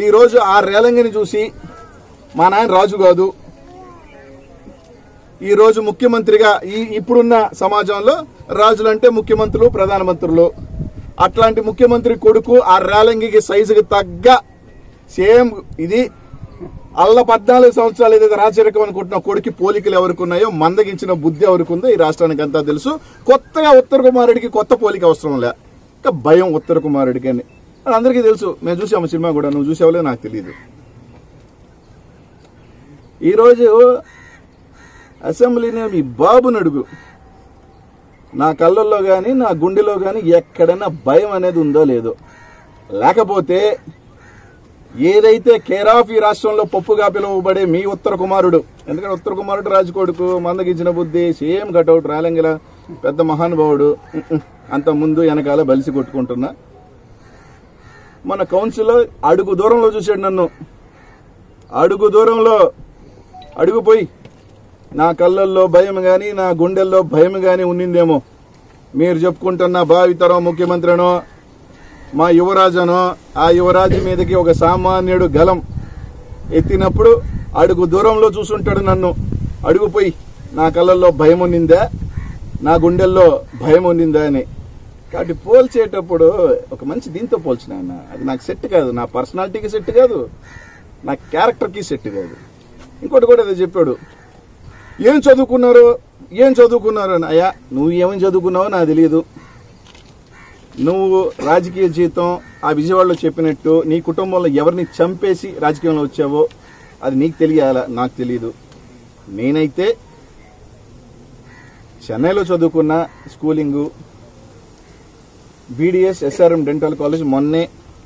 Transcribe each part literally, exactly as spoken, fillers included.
ఈ రోజు ఆ రేలంగిని చూసి మా నాయన రాజు కాదు ఈ రోజు ముఖ్యమంత్రిగా ఈ ఇప్పుడున్న సమాజంలో రాజులంటే ముఖ్యమంత్రులు ప్రధానమంత్రులు అట్లాంటి ముఖ్యమంత్రి కొడుకు ఆ రేలంగికి సైజుకి తగ్గ సేమ్ ఇది అల్ల పద్నాలుగు సంవత్సరాలు ఏదైతే రాజరికం అనుకుంటున్నా కొడుకు పోలికలు ఎవరికి ఉన్నాయో మందగించిన బుద్ధి ఎవరికి ఉందో ఈ రాష్ట్రానికి అంతా తెలుసు కొత్తగా ఉత్తర కుమారుడికి కొత్త పోలిక అవసరం లే ఇంకా భయం ఉత్తర కుమారుడికి అని అందరికీ తెలుసు నేను చూసాము సినిమా కూడా నువ్వు చూసావలే నాకు తెలియదు ఈ రోజు అసెంబ్లీనే మీ బాబుని అడుగు నా కళ్ళల్లో గాని నా గుండెలో గాని ఎక్కడైనా భయం అనేది ఉందో లేదో లేకపోతే ఏదైతే కేర్ ఆఫ్ ఈ రాష్ట్రంలో పప్పుగా పిలువబడే మీ ఉత్తర కుమారుడు ఎందుకంటే ఉత్తర కుమారుడు రాజకోడుకు మందగించిన బుద్ధి సేమ్ కటౌట్ రాలంగిలా పెద్ద మహానుభావుడు అంత ముందు వెనకాల బలిసి కొట్టుకుంటున్నా మన కౌన్సిలర్ అడుగు దూరంలో చూశాడు నన్ను అడుగు దూరంలో అడుగుపోయి నా కళ్ళల్లో భయం గాని నా గుండెల్లో భయం గాని ఉన్నిందేమో మీరు చెప్పుకుంటున్న భావితరం ముఖ్యమంత్రినో మా యువరాజనో ఆ యువరాజు మీదకి ఒక సామాన్యుడు గలం ఎత్తినప్పుడు అడుగు దూరంలో చూసుంటాడు నన్ను అడుగుపోయి నా కళ్ళల్లో భయం ఉన్నిందా నా గుండెల్లో భయం ఉన్నిందా అని కాబట్టి పోల్చేటప్పుడు ఒక మంచి దీంతో పోల్చిన ఆయన అది నాకు సెట్ కాదు నా పర్సనాలిటీకి సెట్ కాదు నా క్యారెక్టర్కి సెట్ కాదు ఇంకోటి కూడా ఏదో చెప్పాడు ఏం చదువుకున్నారు ఏం చదువుకున్నారు అని అయ్యా నువ్వు ఏమని చదువుకున్నావో నాకు తెలియదు నువ్వు రాజకీయ జీవితం ఆ విజయవాడలో చెప్పినట్టు నీ కుటుంబంలో ఎవరిని చంపేసి రాజకీయంలో వచ్చావో అది నీకు తెలియాలా నాకు తెలియదు నేనైతే చెన్నైలో చదువుకున్న schooling B D S S R M Dental College మొన్నే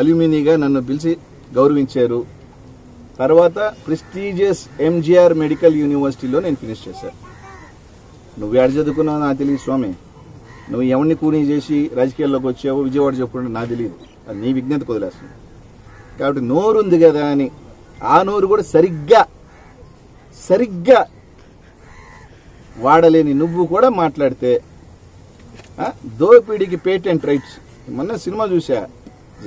అల్యూమినీగా నన్ను పిలిచి గౌరవించారు తర్వాత prestigious M G R Medical University లో నేను ఫినిష్ చేశాను నువ్వు ఎక్కడ చదువుకున్నావు నాకు తెలియదు స్వామి నువ్వు ఎవరిని కూని చేసి రాజకీయాల్లోకి వచ్చావో విజయవాడ చెప్పుకుంటే నాకు తెలియదు అది నీ విజ్ఞత కుదలేస్తుంది కాబట్టి నోరు ఉంది కదా అని ఆ నోరు కూడా సరిగ్గా సరిగ్గా వాడలేని నువ్వు కూడా మాట్లాడితే దోపిడీకి పేటెంట్ రైట్స్ మొన్న సినిమా చూసా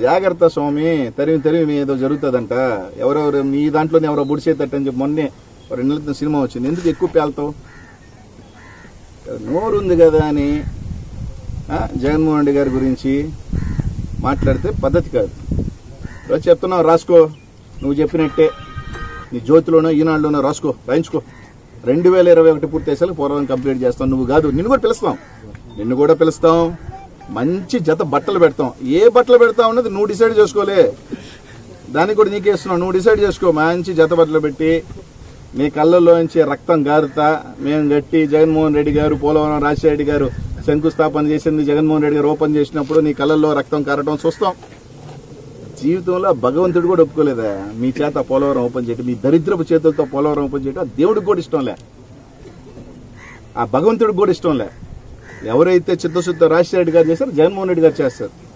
జాగ్రత్త స్వామి తరిమి తరిమి ఏదో జరుగుతుందంట ఎవరెవరు మీ దాంట్లోనే ఎవరో బుడిసేటట్టు అని చెప్పి మొన్నే రెండు నెలల సినిమా వచ్చింది ఎందుకు ఎక్కువ పేలుతావు నోరు ఉంది కదా అని జగన్మోహన్ రెడ్డి గారి గురించి మాట్లాడితే పద్ధతి కాదు రోజు చెప్తున్నావు రాసుకో నువ్వు చెప్పినట్టే నీ జ్యోతిలోనో ఈనాడులోనో రాసుకో రాయించుకో రెండు వేల ఇరవై ఒకటి పూర్తయ్యేసరికి పూర్వం కంప్లీట్ చేస్తావు నువ్వు కాదు నిన్ను కూడా పిలుస్తాం నిన్ను కూడా పిలుస్తాం మంచి జత బట్టలు పెడతాం ఏ బట్టలు పెడతావు అన్నది నువ్వు డిసైడ్ చేసుకోలే దానికి కూడా నీకేస్తున్నావు నువ్వు డిసైడ్ చేసుకో మంచి జత బట్టలు పెట్టి నీ కళ్ళల్లో నుంచి రక్తం గారుతా మేము గట్టి జగన్మోహన్ రెడ్డి గారు పోలవరం రాజశేఖర గారు శంకుస్థాపన చేసింది జగన్మోహన్ రెడ్డి గారు ఓపెన్ చేసినప్పుడు నీ కళ్ళల్లో రక్తం కారటం చూస్తాం జీవితంలో భగవంతుడు కూడా ఒప్పుకోలేదా మీ చేత పోలవరం ఓపెన్ చేయటం మీ దరిద్రపు చేతులతో పోలవరం ఓపెన్ చేయటం దేవుడికి కూడా ఇష్టం లే ఆ భగవంతుడికి కూడా ఇష్టం లే ఎవరైతే చిత్తశుద్ధ రాజశేఖర రెడ్డి గారు చేశారు జగన్మోహన్ రెడ్డి గారు చేస్తారు